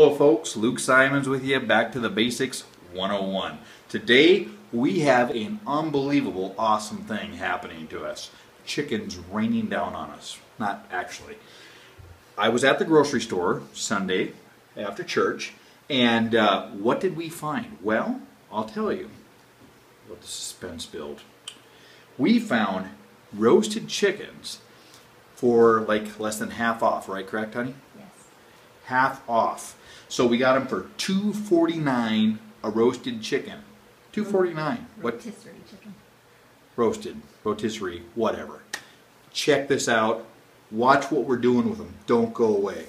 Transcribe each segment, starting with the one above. Hello folks, Luke Simons with you, Back to the Basics 101. Today we have an unbelievable awesome thing happening to us. Chickens raining down on us. Not actually. I was at the grocery store Sunday after church and what did we find? Well, I'll tell you. Let the suspense build. We found roasted chickens for like less than half off, right? Correct, honey? Yes. Half off. So we got them for $2.49 a roasted chicken. $2.49. Rotisserie chicken. Roasted, rotisserie, whatever. Check this out. Watch what we're doing with them. Don't go away.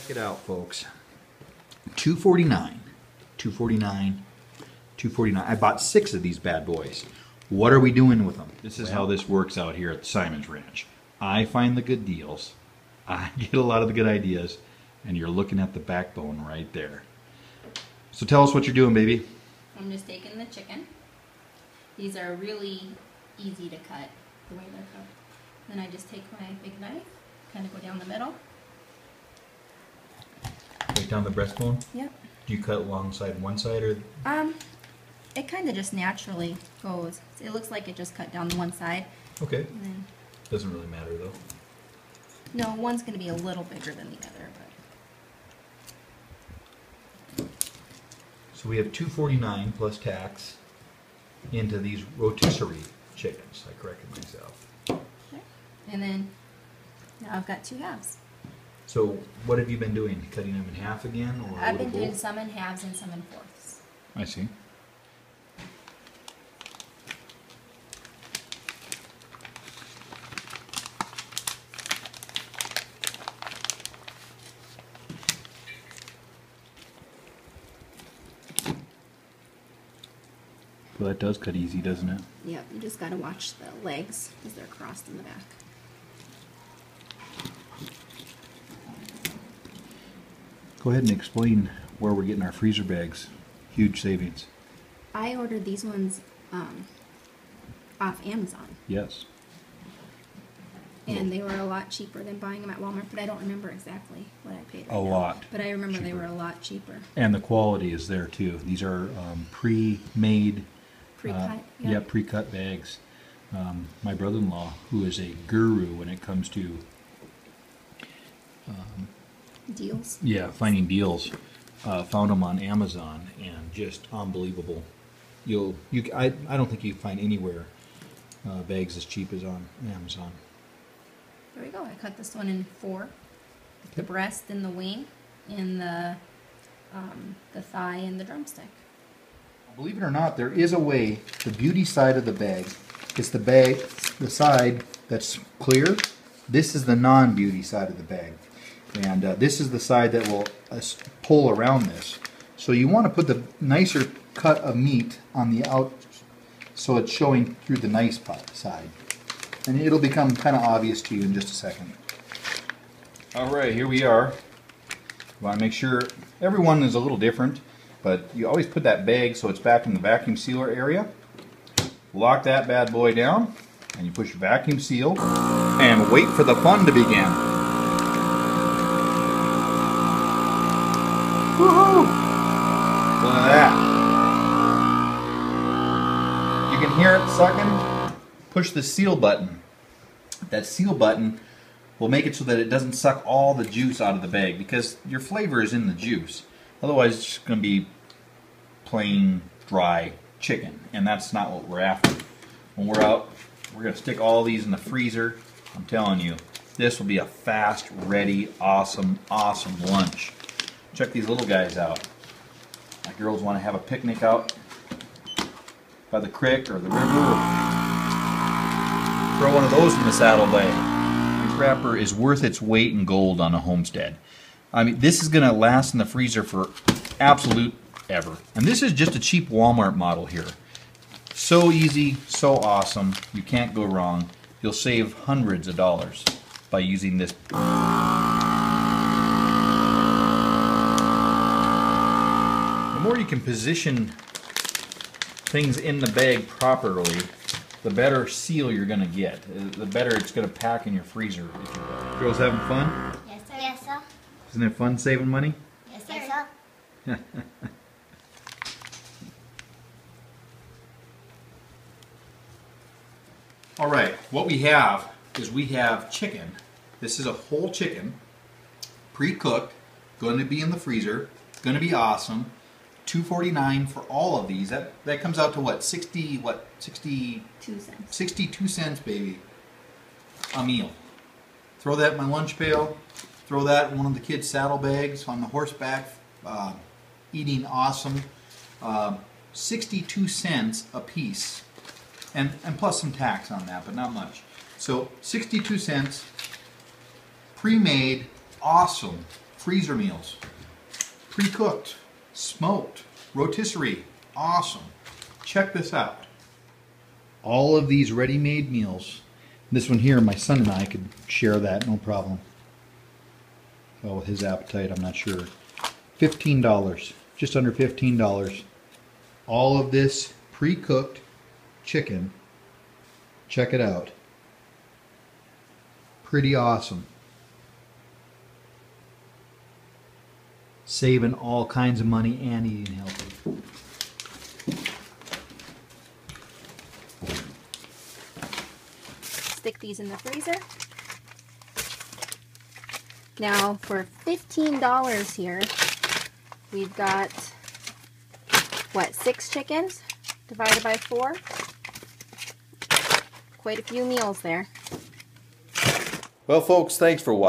Check it out, folks. $2.49. $2.49. $2.49. I bought 6 of these bad boys. What are we doing with them? This is how this works out here at Simon's Ranch. I find the good deals. I get a lot of the good ideas. And you're looking at the backbone right there. So tell us what you're doing, baby. I'm just taking the chicken. These are really easy to cut, the way they're cut. Then I just take my big knife, kind of go down the middle. Right down the breastbone? Yep. Do you cut alongside one side or? It kind of just naturally goes. It looks like it just cut down the one side. Okay. Then, doesn't really matter though. No, one's going to be a little bigger than the other. But. So we have $2.49 plus tax into these rotisserie chickens. I corrected myself. Okay. And then now I've got 2 halves. So what have you been doing? Cutting them in half again? Or I've been doing some in halves and some in fourths. I see. Well, that does cut easy, doesn't it? Yep, you just got to watch the legs because they're crossed in the back. Go ahead and explain where we're getting our freezer bags. Huge savings. I ordered these ones off Amazon. Yes. And they were a lot cheaper than buying them at Walmart, but I don't remember exactly what I paid. Right a now. Lot. But I remember cheaper. They were a lot cheaper. And the quality is there too. These are pre-made. Pre-cut, yeah. Yeah, pre-cut bags. My brother-in-law, who is a guru when it comes to deals. Yeah, finding deals. Found them on Amazon and just unbelievable. I don't think you can find anywhere bags as cheap as on Amazon. There we go. I cut this one in 4. The breast and the wing, and the thigh and the drumstick. Believe it or not, there is a way. The beauty side of the bag. It's the bag, the side that's clear. This is the non-beauty side of the bag. And this is the side that will pull around this. So you want to put the nicer cut of meat on the out, so it's showing through the nice side. And it'll become kind of obvious to you in just a second. All right, here we are. You want to make sure everyone is a little different. But you always put that bag so it's back in the vacuum sealer area. Lock that bad boy down, and you push vacuum seal, and wait for the fun to begin. Woohoo! Look at that. You can hear it sucking. Push the seal button. That seal button will make it so that it doesn't suck all the juice out of the bag because your flavor is in the juice. Otherwise, it's just going to be plain, dry chicken, and that's not what we're after. When we're out, we're going to stick all these in the freezer. I'm telling you, this will be a fast, ready, awesome, awesome lunch. Check these little guys out. My girls want to have a picnic out by the creek or the river. Throw one of those in the saddle bag. This wrapper is worth its weight in gold on a homestead. I mean, this is going to last in the freezer for absolute ever. And this is just a cheap Walmart model here. So easy, so awesome. You can't go wrong. You'll save hundreds of dollars by using this. The more you can position things in the bag properly, the better seal you're going to get. The better it's going to pack in your freezer. Girls having fun? Yes, sir. Yes, sir. Isn't it fun saving money? Yes, sir. Yes, sir. All right, what we have is we have chicken. This is a whole chicken, pre-cooked, going to be in the freezer, going to be awesome. $2.49 for all of these. That comes out to what? 62 cents. 62 cents, baby. A meal. Throw that in my lunch pail. Throw that in one of the kids' saddlebags on the horseback. Eating awesome. 62 cents a piece. And plus some tax on that, but not much. So 62 cents, pre-made, awesome freezer meals, pre-cooked, smoked, rotisserie, awesome. Check this out. All of these ready-made meals. This one here, my son and I could share that, no problem. Well, with his appetite, I'm not sure. $15, just under $15. All of this pre-cooked chicken. Check it out. Pretty awesome. Saving all kinds of money and eating healthy. Stick these in the freezer. Now for $15 here, we've got what, 6 chickens divided by 4? Quite a few meals there. Well, folks, thanks for watching.